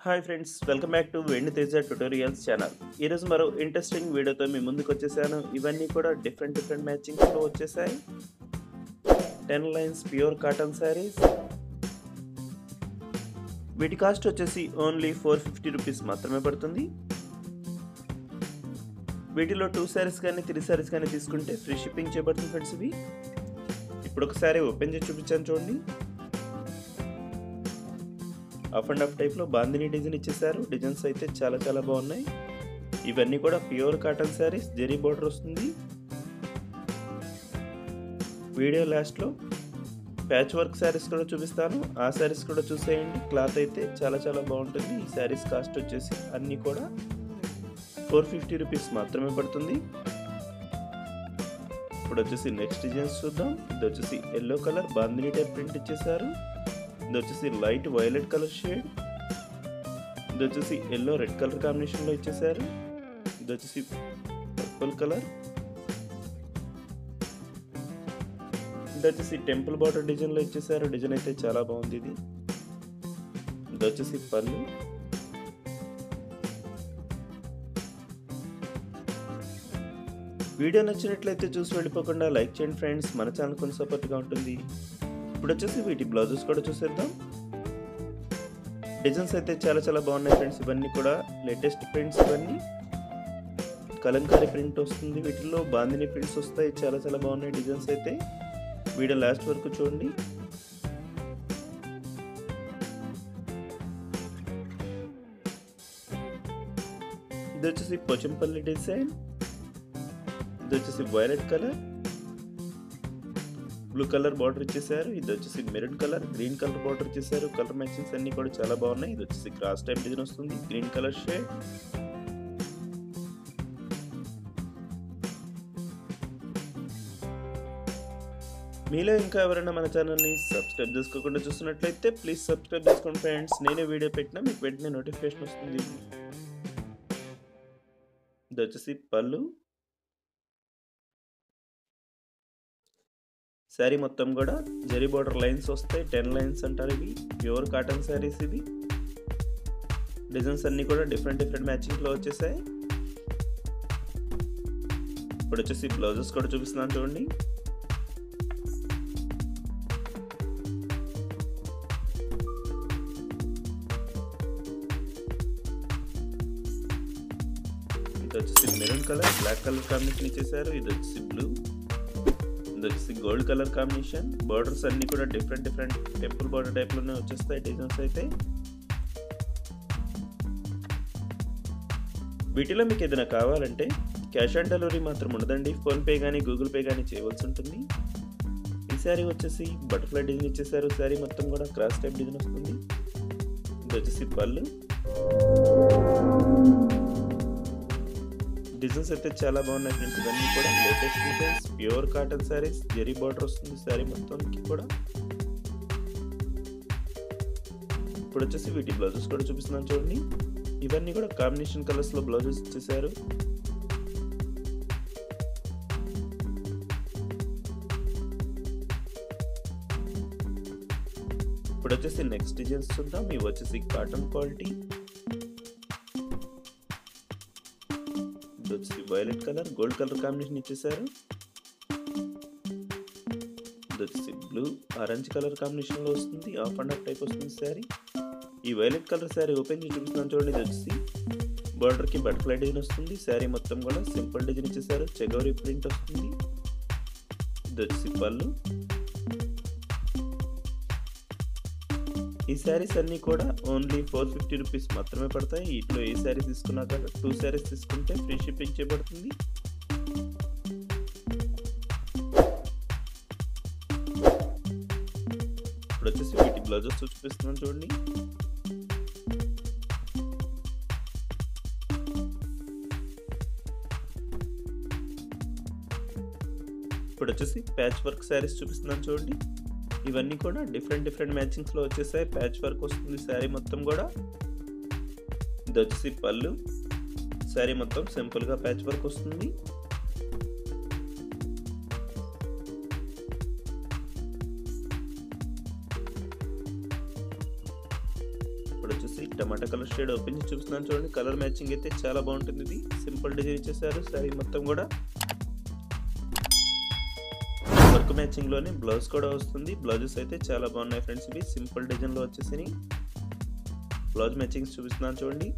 Hi friends, welcome back to Venu Teja tutorials channel. मरो interesting video तो मैं मुझे इवన్నీ కూడా डिफरेंट डिफरेंट मैचिंग तो వచ్చేసాయి 10 లైన్స్ ప్యూర్ కాటన్ సారీస్। వీటి కాస్ట్ వచ్చేసి ఓన్లీ 450 రూపాయస్ మాత్రమే పడుతుంది। వీటిలో 2 సారీస్ గాని 3 సారీస్ గాని తీసుకుంటే ఫ్రీ షిప్పింగ్ చేయబడుతుంది ఫ్రెండ్స్। ఇవి ఇప్పుడు ఒకసారి ఓపెన్ చేసి చూపించాను చూడండి। Half and half type bandhani design इच्छेसारू। डिजाइन्स अयिते चाला चाला बागुन्नायि। इवन्नी कूडा pure cotton saris, zari border वस्तुंदी। वीडियो लास्ट लो पैच वर्क सारीस कूडा चूपिस्तानु, आ सारीस कूडा चूसेयंडी। क्लॉथ अयिते चाला चाला बागुंटुंदी। ई सारीस कास्ट वच्चेसी अन्नी कूडा 450 रूपीस मात्रमे पडुतुंदी। इप्पुडु वच्चेसी नेक्स्ट डिजाइन्स चूद्दाम। इदि वच्चेसी yellow colour bandhani type print इच्चेसारू। इधे लाइट वायलेट कलर शेड, इधे येलो रेड कलर कांबिनेशन इच्छेसार। इधे पर्पल कलर, इधे टेंपल बॉर्डर डिजाइन इच्छेसार। डिजाइन अच्छे चला बहुत। इधे पल्लू, वीडियो नच्चिनट्लयिते चूसी वेल्लिपोकुंडा लाइक चेयंडी फ्रेंड्स। मन चैनल को सपोर्ट गा उंटुंदी। इपड़े वीट ब्लौजेस चूसेदा। डिजाइन्स अच्छे चला चला बहुत फ्रेंड्स। इवన్నీ लेटेस्ट प्रिंट्स, इवన్నీ कलंकारी प्रिंट वस्तु, वीटो बांधनी प्रिंट्स वस्ताई। चला चला बहुत डिजाइन्स अच्छे। वीडियो लास्ट वरकू चूँगी। इधे पोचंपल्ली डिजाइन, इधे violet colour, blue colour border इच्छेसारू। इधे maroon colour, green colour border इच्छेसारू। कलर मैचिंग्स अन्नी कूडा चाला बागुन्नायि। इधे क्रॉस टाइप डिजाइन वस्तुंदी, ग्रीन कलर शेड। मीलो इंका एवरैना मन चैनल नि सब्सक्राइब चेसुकोकुंडा चूस्तुन्नट्लयिते प्लीज सब्सक्राइब चेसुकोंडि फ्रेंड्स। नेनु वीडियो पेट्टिना मीकु वेंटने नोटिफिकेशन वस्तुंदी। इधे पल्लू सारी మొత్తం కూడా జెరీ बॉर्डर లైన్స్ వస్తాయి। 10 లైన్స్ అంటారు। ఇవి ప్యూర్ కాటన్ సారీస్। ఇవి డిజైన్స్ అన్ని కూడా డిఫరెంట్ డిఫరెంట్ మ్యాచింగ్ లో వచ్చేసాయి। ఇప్పుడు వచ్చేసి బ్లౌజెస్ కూడా చూపిస్తున్నాను చూడండి। ఇది వచ్చేసి maroon colour, black colour combination ఇచ్చేసారు। ఇది వచ్చేసి blue, gold colour combination. Borders अन्नी कूडा different different temple border type लोने वच्चेस्तायि। डिजाइन्स अयिते वीटिलो मीकु एदैना कावालंटे कैश ऑन डेलिवरी मात्रम उंडदंडी। फोन पे गानी गूगल पे गानी चेयवलसि उंटुंदी। ई सारी वच्चेसी बटरफ्लाई डिजाइन इच्चेसारु। सारी मोत्तं कूडा क्रॉस टाइप डिजाइन वस्तुंदी। इदि वच्चेसी पल्लू। डिजाइन्स अच्छे चला बहुत फ्रेंड्स। इवన్నీ కూడా latest designs, pure cotton saris, zari border వస్తుంది సారీ మొత్తానికి కూడా। ఇప్పుడు వచ్చేసి వీటి బ్లౌజెస్ కూడా చూపిస్తున్నాను చూడండి। ఇవన్నీ కూడా కాంబినేషన్ కలర్స్ లో బ్లౌజెస్ ఇచ్చేసారు। ఇప్పుడు వచ్చేసి నెక్స్ట్ డిజైన్స్ చూద్దాం। ఇవి వచ్చేసి cotton quality, violet colour, gold colour combination इच्छेसारू। इधे ब्लू, आरेंज कलर कांबिनेशन लो वस्तुंदी। हाफ अंड हाफ टाइप वस्तुंदी सारी। ई वायलेट कलर सारी ओपेन चेसि चूपिस्तानु चूडंడి। इधे बॉर्डर की बटरफ्लाई डिजाइन वस्तुंदी। सारी मोत्तं कूडा सिंपल डिजाइन इच्छेसारू। चेगोरी प्रिंट वस्तुंदी। इधे पल्लू। ఈ సారీస్ అన్ని కూడా ఓన్లీ 450 రూపీస్ మాత్రమే పడతాయి। వీటిలో ఏ సారీ తీసుకున్నా కూడా 2 సారీస్ తీసుకుంటే ఫ్రీ షిప్పింగ్ చేయబడుతుంది। ఇప్పుడు వచ్చేసి వీటి బ్లౌజెస్ చూపిస్తున్నాను చూడండి। ఇప్పుడు వచ్చేసి ప్యాచ్ వర్క్ సారీస్ చూపిస్తున్నాను చూడండి। ఇవన్నీ కూడా డిఫరెంట్ డిఫరెంట్ మ్యాచింగ్స్ లో వచ్చేసాయి। ప్యాచ్ వర్క్ వస్తుంది సారీ మొత్తం కూడా। ఇది వచ్చేసి పల్లు, సారీ మొత్తం సింపుల్ గా ప్యాచ్ వర్క్ వస్తుంది। ఇక్కడ వచ్చేసి టమాటా కలర్ షేడ్ ఓపెన్ చేసి చూపిస్తున్నాను చూడండి. కలర్ మ్యాచింగ్ అయితే చాలా బాగుంటుంది. ఇది సింపుల్ డిజైన్ ఇచ్చేసారు. సారీ మొత్తం కూడా వర్క్ మ్యాచింగ్ లోనే బ్లౌజ్ కూడా వస్తుంది. బ్లౌజెస్ అయితే చాలా బాగున్నాయి ఫ్రెండ్స్. ఇవి సింపుల్ డిజైన్ లో వచ్చేసి బ్లౌజ్ మ్యాచింగ్స్ చూపిస్తున్నాను చూడండి.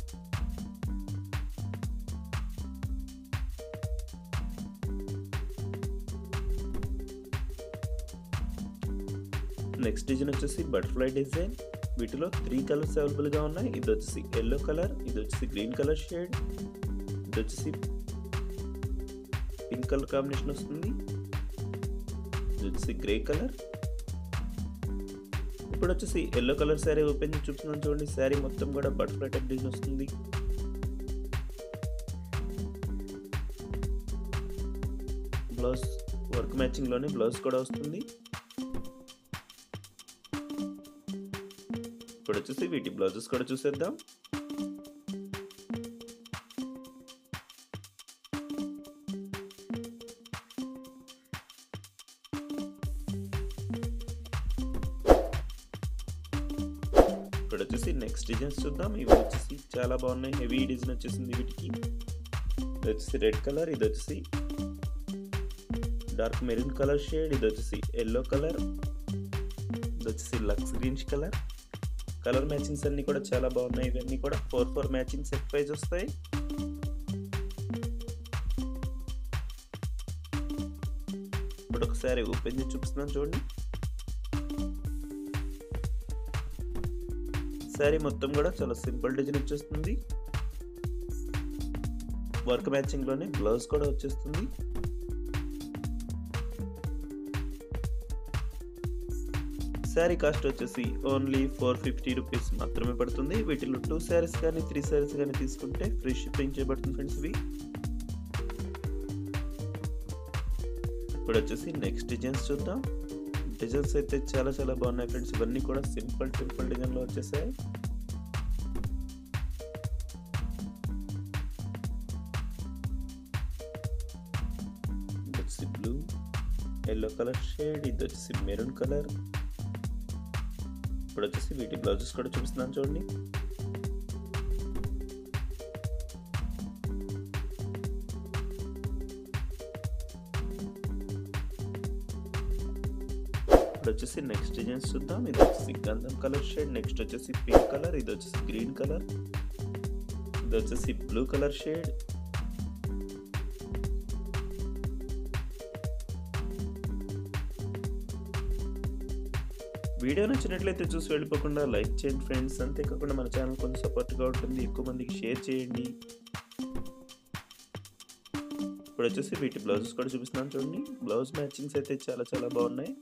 నెక్స్ట్ డిజైన్ వచ్చేసి బటర్ఫ్లై డిజైన్. వీటిలో 3 కలర్స్ అవైలబుల్గా ఉన్నాయి. ఇది వచ్చేసి ఎల్లో కలర్, ఇది వచ్చేసి గ్రీన్ కలర్ షేడ్, ఇది వచ్చేసి పింక్ కలర్ కాంబినేషన్ వస్తుంది, ఇది వచ్చేసి గ్రే కలర్. ఇప్పుడు వచ్చేసి ఎల్లో కలర్ శారీ ఓపెన్ చేసి చూపిస్తున్నాను చూడండి. శారీ మొత్తం కూడా బటర్ఫ్లై టైప్ డిజైన్ వస్తుంది. బ్లౌజ్ వర్క్ మ్యాచింగ్లోనే బ్లౌజ్ కూడా వస్తుంది. ఇప్పుడు వచ్చేసి వీటి బ్లౌజెస్ కూడా చూసేద్దాం. ఇప్పుడు వచ్చేసి నెక్స్ట్ డిజైన్స్ చూద్దాం. ఇవి వచ్చేసి చాలా బాగున్నాయి. హెవీ డిజైన్ వచ్చేసింది వీటికి. ఇది వచ్చేసి రెడ్ కలర్, ఇది వచ్చేసి డార్క్ మెరూన్ కలర్ షేడ్, ఇది వచ్చేసి ఎల్లో కలర్, ఇది వచ్చేసి లక్స్ గ్రీన్ కలర్. కలర్ మ్యాచింగ్స్ అన్ని కూడా చాలా బాగున్నాయి. ఇవన్నీ కూడా 4-4 మ్యాచింగ్ సెట్ ప్రైస్ వస్తాయి. ఇప్పుడు ఒకసారి ఓపెన్ చేసి చూపిస్తున్నాను చూడండి. శారీ మొత్తం కూడా చాలా సింపుల్ డిజైన్ వచ్చేస్తుంది. వర్క్ మ్యాచింగ్ లోనే బ్లౌజ్ కూడా వచ్చేస్తుంది. శారీ కాస్ట్ వచ్చేసి ఓన్లీ 450 రూపీస్ మాత్రమే పడుతుంది. వీటిలో 2 శారీస్ కానీ 3 శారీస్ కానీ తీసుకుంటే ఫ్రీ షిప్పింగ్ చేయబడుతుంది ఫ్రెండ్స్. ఇవి ఇప్పుడు వచ్చేసి నెక్స్ట్ డిజైన్స్ చూద్దాం. డిజైన్స్ అయితే చాలా చాలా బాగున్నాయి ఫ్రెండ్స్. ఇవన్నీ కూడా సింపుల్ డిజైన్లో వచ్చేసాయి. ఇది వచ్చేసి బ్లూ, ఎల్లో కలర్ షేడ్, ఇది వచ్చేసి మెరూన్ కలర్. ఇప్పుడు వచ్చేసి వీటి బ్లౌజెస్ కూడా చూపిస్తున్నాను చూడండి. ఇప్పుడు వచ్చేసి నెక్స్ట్ డిజైన్స్ చూద్దాం. ఇది వచ్చేసి గంధం కలర్ షేడ్, నెక్స్ట్ వచ్చేసి పింక్ కలర్, ఇది వచ్చేసి గ్రీన్ కలర్, ఇది వచ్చేసి బ్లూ కలర్ షేడ్. వీడియో నచ్చినట్లయితే చూసి వెళ్ళిపోకుండా లైక్ చేయండి ఫ్రెండ్స్. అంతేకాకుండా మన ఛానల్ కొంచెం సపోర్ట్గా ఉంటుంది. ఎక్కువ మందికి షేర్ చేయండి. ఇప్పుడు వచ్చేసి వీటి బ్లౌజెస్ కూడా చూపిస్తున్నాను చూడండి. బ్లౌజ్ మ్యాచింగ్స్ అయితే చాలా చాలా బాగున్నాయి.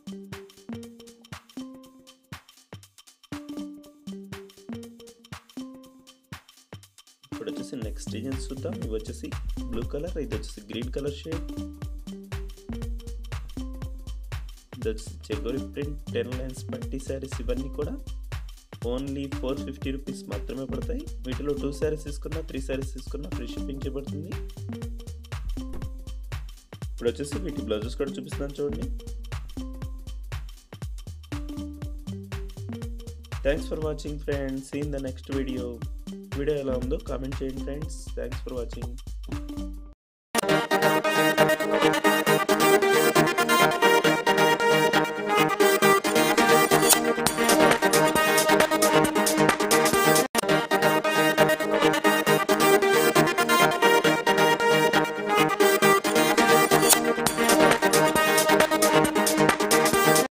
ఇప్పుడు వచ్చేసి నెక్స్ట్ డిజైన్స్ చూద్దాం. ఇవి వచ్చేసి బ్లూ కలర్, ఇది వచ్చేసి గ్రీన్ కలర్ షేడ్, చెగోరి ప్రింట్ 10 లైన్స్ పట్టి శారీస్. ఇవన్నీ కూడా ఓన్లీ 450 రూపీస్ మాత్రమే పడతాయి. వీటిలో 2 శారీస్ తీసుకున్నా 3 శారీస్ తీసుకున్నా ఫ్రీ షిప్పింగ్ చేయబడుతుంది. ఇప్పుడు వచ్చేసి వీటి బ్లౌజెస్ కూడా చూపిస్తున్నాను చూడండి. Thanks for watching friends. See in the next video. Video ఎలా ఉందో కామెంట్ చేయండి ఫ్రెండ్స్. Thanks for watching.